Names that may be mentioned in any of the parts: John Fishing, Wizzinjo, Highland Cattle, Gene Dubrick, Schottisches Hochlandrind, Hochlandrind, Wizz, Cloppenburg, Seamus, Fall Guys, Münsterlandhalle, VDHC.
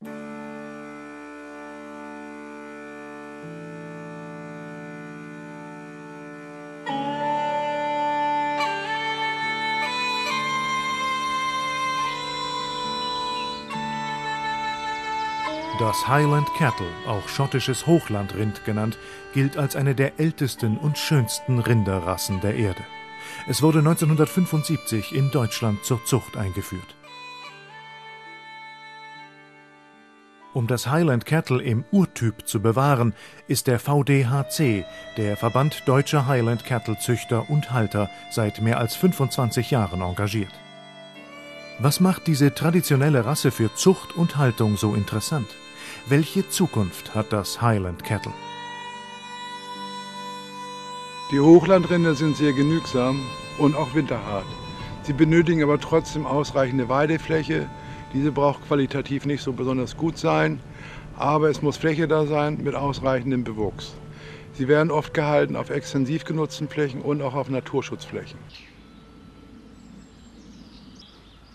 Das Highland Cattle, auch schottisches Hochlandrind genannt, gilt als eine der ältesten und schönsten Rinderrassen der Erde. Es wurde 1975 in Deutschland zur Zucht eingeführt. Um das Highland Cattle im Urtyp zu bewahren, ist der VDHC, der Verband Deutscher Highland Cattle Züchter und Halter, seit mehr als 25 Jahren engagiert. Was macht diese traditionelle Rasse für Zucht und Haltung so interessant? Welche Zukunft hat das Highland Cattle? Die Hochlandrinder sind sehr genügsam und auch winterhart. Sie benötigen aber trotzdem ausreichende Weidefläche. Diese braucht qualitativ nicht so besonders gut sein, aber es muss Fläche da sein mit ausreichendem Bewuchs. Sie werden oft gehalten auf extensiv genutzten Flächen und auch auf Naturschutzflächen.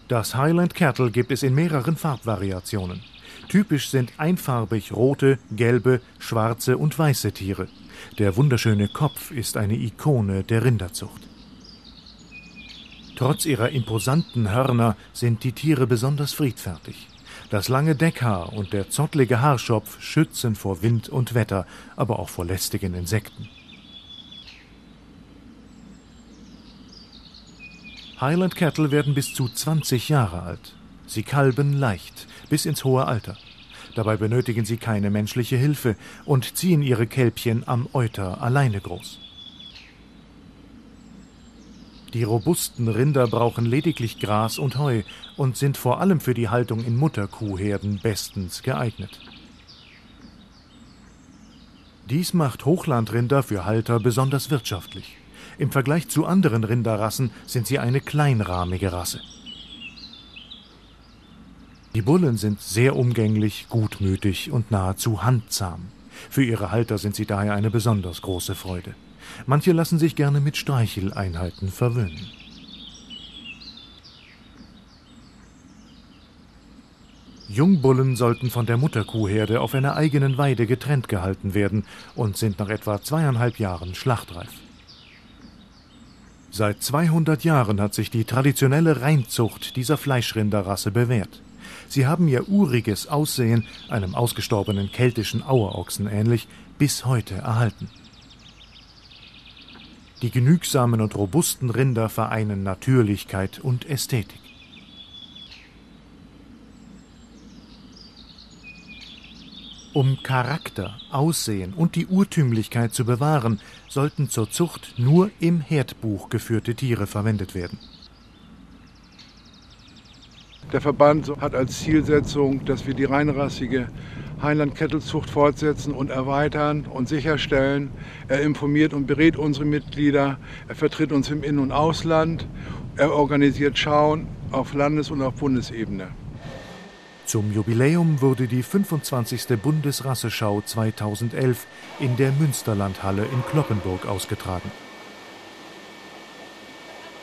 Das Highland Cattle gibt es in mehreren Farbvariationen. Typisch sind einfarbig rote, gelbe, schwarze und weiße Tiere. Der wunderschöne Kopf ist eine Ikone der Rinderzucht. Trotz ihrer imposanten Hörner sind die Tiere besonders friedfertig. Das lange Deckhaar und der zottlige Haarschopf schützen vor Wind und Wetter, aber auch vor lästigen Insekten. Highland Cattle werden bis zu 20 Jahre alt. Sie kalben leicht, bis ins hohe Alter. Dabei benötigen sie keine menschliche Hilfe und ziehen ihre Kälbchen am Euter alleine groß. Die robusten Rinder brauchen lediglich Gras und Heu und sind vor allem für die Haltung in Mutterkuhherden bestens geeignet. Dies macht Hochlandrinder für Halter besonders wirtschaftlich. Im Vergleich zu anderen Rinderrassen sind sie eine kleinrahmige Rasse. Die Bullen sind sehr umgänglich, gutmütig und nahezu handzahm. Für ihre Halter sind sie daher eine besonders große Freude. Manche lassen sich gerne mit Streicheleinheiten verwöhnen. Jungbullen sollten von der Mutterkuhherde auf einer eigenen Weide getrennt gehalten werden und sind nach etwa 2,5 Jahren schlachtreif. Seit 200 Jahren hat sich die traditionelle Reinzucht dieser Fleischrinderrasse bewährt. Sie haben ihr uriges Aussehen, einem ausgestorbenen keltischen Auerochsen ähnlich, bis heute erhalten. Die genügsamen und robusten Rinder vereinen Natürlichkeit und Ästhetik. Um Charakter, Aussehen und die Urtümlichkeit zu bewahren, sollten zur Zucht nur im Herdbuch geführte Tiere verwendet werden. Der Verband hat als Zielsetzung, dass wir die reinrassige Highland-Cattle-Zucht fortsetzen und erweitern und sicherstellen. Er informiert und berät unsere Mitglieder, er vertritt uns im In- und Ausland, er organisiert Schauen auf Landes- und auf Bundesebene. Zum Jubiläum wurde die 25. Bundesrasseschau 2011 in der Münsterlandhalle in Cloppenburg ausgetragen.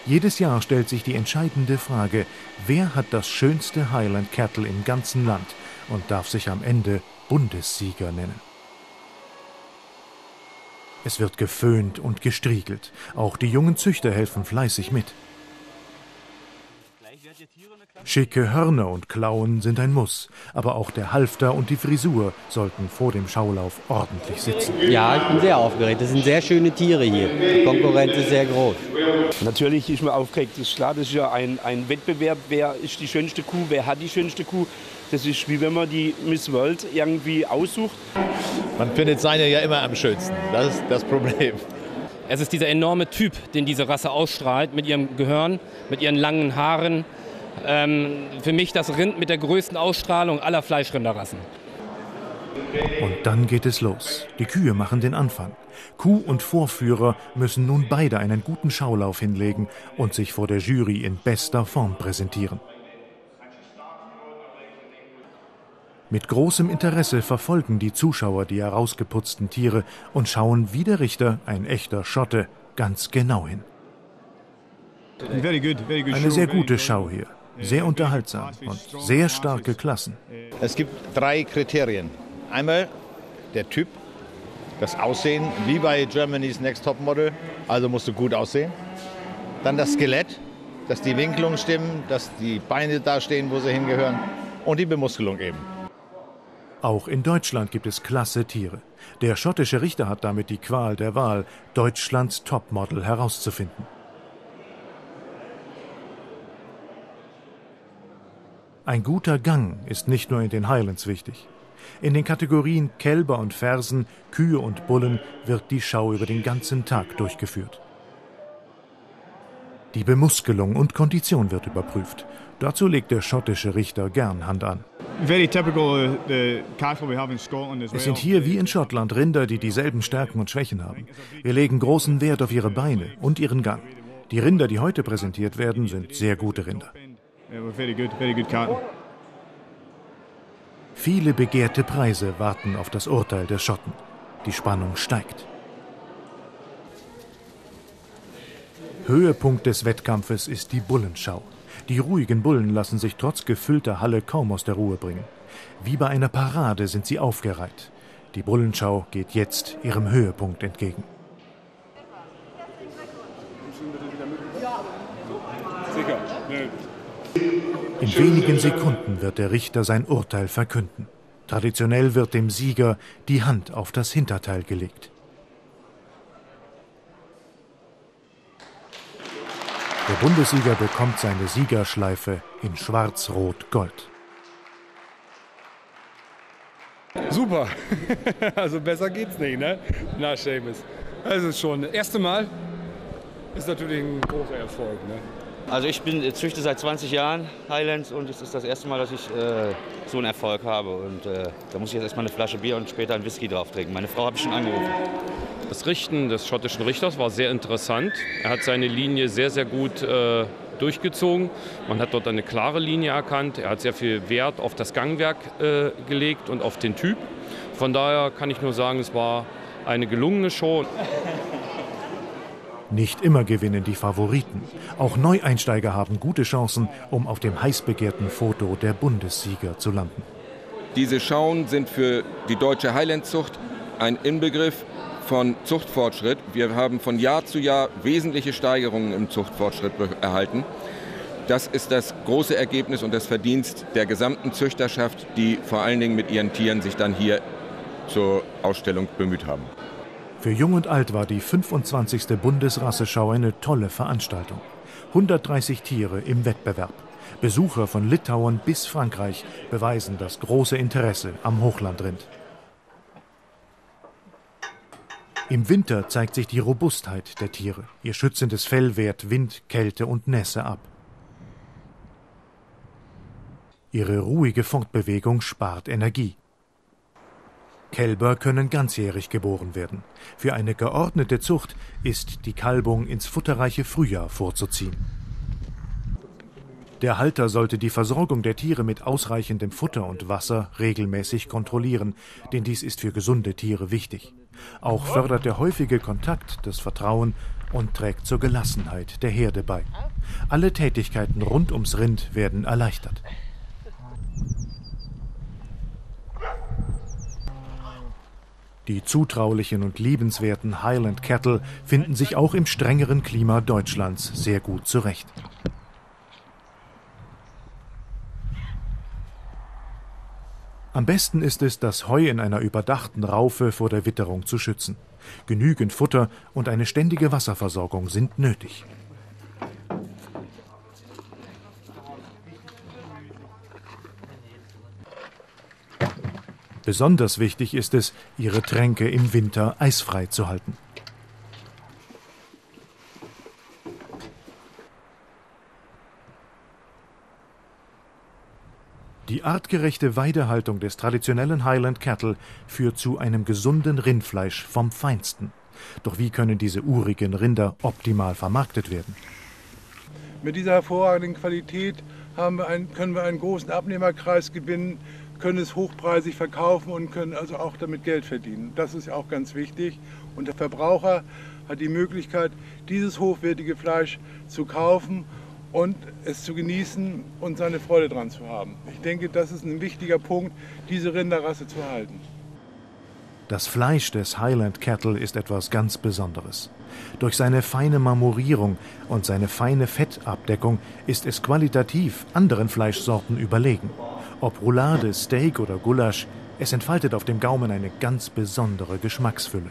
Jedes Jahr stellt sich die entscheidende Frage, wer hat das schönste Highland Cattle im ganzen Land und darf sich am Ende Bundessieger nennen. Es wird geföhnt und gestriegelt, auch die jungen Züchter helfen fleißig mit. Schicke Hörner und Klauen sind ein Muss, aber auch der Halfter und die Frisur sollten vor dem Schaulauf ordentlich sitzen. Ja, ich bin sehr aufgeregt. Das sind sehr schöne Tiere hier. Die Konkurrenz ist sehr groß. Natürlich ist man aufgeregt. Das ist klar, das ist ja ein Wettbewerb. Wer ist die schönste Kuh? Wer hat die schönste Kuh? Das ist wie wenn man die Miss World irgendwie aussucht. Man findet seine ja immer am schönsten. Das ist das Problem. Es ist dieser enorme Typ, den diese Rasse ausstrahlt, mit ihrem Gehörn, mit ihren langen Haaren. Für mich das Rind mit der größten Ausstrahlung aller Fleischrinderrassen. Und dann geht es los. Die Kühe machen den Anfang. Kuh und Vorführer müssen nun beide einen guten Schaulauf hinlegen und sich vor der Jury in bester Form präsentieren. Mit großem Interesse verfolgen die Zuschauer die herausgeputzten Tiere und schauen wie der Richter, ein echter Schotte, ganz genau hin. Eine sehr gute Schau hier. Sehr unterhaltsam und sehr starke Klassen. Es gibt drei Kriterien. Einmal der Typ, das Aussehen, wie bei Germany's Next Top Model, also musst du gut aussehen. Dann das Skelett, dass die Winkelungen stimmen, dass die Beine da stehen, wo sie hingehören, und die Bemuskelung eben. Auch in Deutschland gibt es klasse Tiere. Der schottische Richter hat damit die Qual der Wahl, Deutschlands Topmodel herauszufinden. Ein guter Gang ist nicht nur in den Highlands wichtig. In den Kategorien Kälber und Fersen, Kühe und Bullen wird die Schau über den ganzen Tag durchgeführt. Die Bemuskelung und Kondition wird überprüft. Dazu legt der schottische Richter gern Hand an. Es sind hier wie in Schottland Rinder, die dieselben Stärken und Schwächen haben. Wir legen großen Wert auf ihre Beine und ihren Gang. Die Rinder, die heute präsentiert werden, sind sehr gute Rinder. Viele begehrte Preise warten auf das Urteil der Schotten. Die Spannung steigt. Höhepunkt des Wettkampfes ist die Bullenschau. Die ruhigen Bullen lassen sich trotz gefüllter Halle kaum aus der Ruhe bringen. Wie bei einer Parade sind sie aufgereiht. Die Bullenschau geht jetzt ihrem Höhepunkt entgegen. In wenigen Sekunden wird der Richter sein Urteil verkünden. Traditionell wird dem Sieger die Hand auf das Hinterteil gelegt. Der Bundessieger bekommt seine Siegerschleife in Schwarz-Rot-Gold. Super, also besser geht's nicht, ne? Na, Seamus. Also schon das erste Mal ist natürlich ein großer Erfolg, ne? Also ich züchte seit 20 Jahren Highlands und es ist das erste Mal, dass ich so einen Erfolg habe. Und da muss ich jetzt erstmal eine Flasche Bier und später einen Whisky drauf trinken. Meine Frau habe ich schon angerufen. Das Richten des schottischen Richters war sehr interessant. Er hat seine Linie sehr, sehr gut durchgezogen. Man hat dort eine klare Linie erkannt. Er hat sehr viel Wert auf das Gangwerk gelegt und auf den Typ. Von daher kann ich nur sagen, es war eine gelungene Show. Nicht immer gewinnen die Favoriten. Auch Neueinsteiger haben gute Chancen, um auf dem heiß begehrten Foto der Bundessieger zu landen. Diese Schauen sind für die deutsche Highlandzucht ein Inbegriff von Zuchtfortschritt. Wir haben von Jahr zu Jahr wesentliche Steigerungen im Zuchtfortschritt erhalten. Das ist das große Ergebnis und das Verdienst der gesamten Züchterschaft, die vor allen Dingen mit ihren Tieren sich dann hier zur Ausstellung bemüht haben. Für Jung und Alt war die 25. Bundesrasseschau eine tolle Veranstaltung. 130 Tiere im Wettbewerb. Besucher von Litauen bis Frankreich beweisen das große Interesse am Hochlandrind. Im Winter zeigt sich die Robustheit der Tiere. Ihr schützendes Fell wehrt Wind, Kälte und Nässe ab. Ihre ruhige Fortbewegung spart Energie. Kälber können ganzjährig geboren werden. Für eine geordnete Zucht ist die Kalbung ins futterreiche Frühjahr vorzuziehen. Der Halter sollte die Versorgung der Tiere mit ausreichendem Futter und Wasser regelmäßig kontrollieren, denn dies ist für gesunde Tiere wichtig. Auch fördert der häufige Kontakt das Vertrauen und trägt zur Gelassenheit der Herde bei. Alle Tätigkeiten rund ums Rind werden erleichtert. Die zutraulichen und liebenswerten Highland Cattle finden sich auch im strengeren Klima Deutschlands sehr gut zurecht. Am besten ist es, das Heu in einer überdachten Raufe vor der Witterung zu schützen. Genügend Futter und eine ständige Wasserversorgung sind nötig. Besonders wichtig ist es, ihre Tränke im Winter eisfrei zu halten. Die artgerechte Weidehaltung des traditionellen Highland Cattle führt zu einem gesunden Rindfleisch vom Feinsten. Doch wie können diese urigen Rinder optimal vermarktet werden? Mit dieser hervorragenden Qualität können wir einen großen Abnehmerkreis gewinnen, können es hochpreisig verkaufen und können also auch damit Geld verdienen. Das ist auch ganz wichtig. Und der Verbraucher hat die Möglichkeit, dieses hochwertige Fleisch zu kaufen und es zu genießen und seine Freude dran zu haben. Ich denke, das ist ein wichtiger Punkt, diese Rinderrasse zu halten. Das Fleisch des Highland Cattle ist etwas ganz Besonderes. Durch seine feine Marmorierung und seine feine Fettabdeckung ist es qualitativ anderen Fleischsorten überlegen. Ob Roulade, Steak oder Gulasch, es entfaltet auf dem Gaumen eine ganz besondere Geschmacksfülle.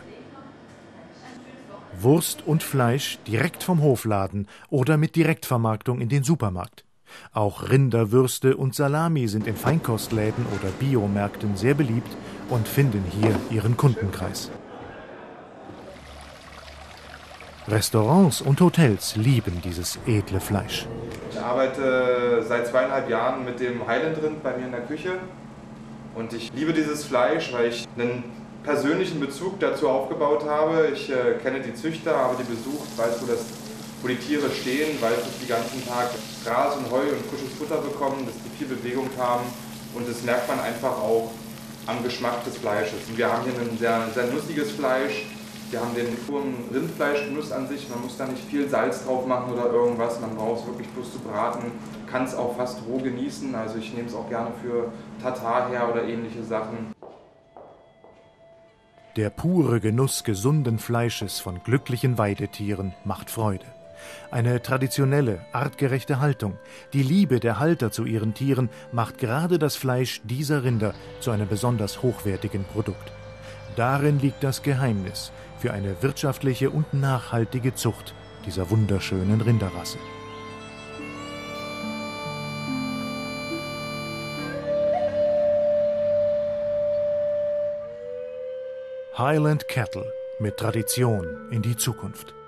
Wurst und Fleisch direkt vom Hofladen oder mit Direktvermarktung in den Supermarkt. Auch Rinderwürste und Salami sind in Feinkostläden oder Biomärkten sehr beliebt und finden hier ihren Kundenkreis. Restaurants und Hotels lieben dieses edle Fleisch. Ich arbeite seit 2,5 Jahren mit dem Highlandrind bei mir in der Küche. Und ich liebe dieses Fleisch, weil ich einen persönlichen Bezug dazu aufgebaut habe. Ich kenne die Züchter, habe die besucht, weiß, wo die Tiere stehen, weiß, dass die den ganzen Tag Gras und Heu und frisches Futter bekommen, dass die viel Bewegung haben. Und das merkt man einfach auch am Geschmack des Fleisches. Und wir haben hier ein sehr, sehr nussiges Fleisch. Wir haben den puren Rindfleischgenuss an sich. Man muss da nicht viel Salz drauf machen oder irgendwas. Man braucht es wirklich bloß zu braten. Kann es auch fast roh genießen. Also ich nehme es auch gerne für Tatar her oder ähnliche Sachen. Der pure Genuss gesunden Fleisches von glücklichen Weidetieren macht Freude. Eine traditionelle, artgerechte Haltung. Die Liebe der Halter zu ihren Tieren macht gerade das Fleisch dieser Rinder zu einem besonders hochwertigen Produkt. Darin liegt das Geheimnis für eine wirtschaftliche und nachhaltige Zucht dieser wunderschönen Rinderrasse. Highland Cattle, mit Tradition in die Zukunft.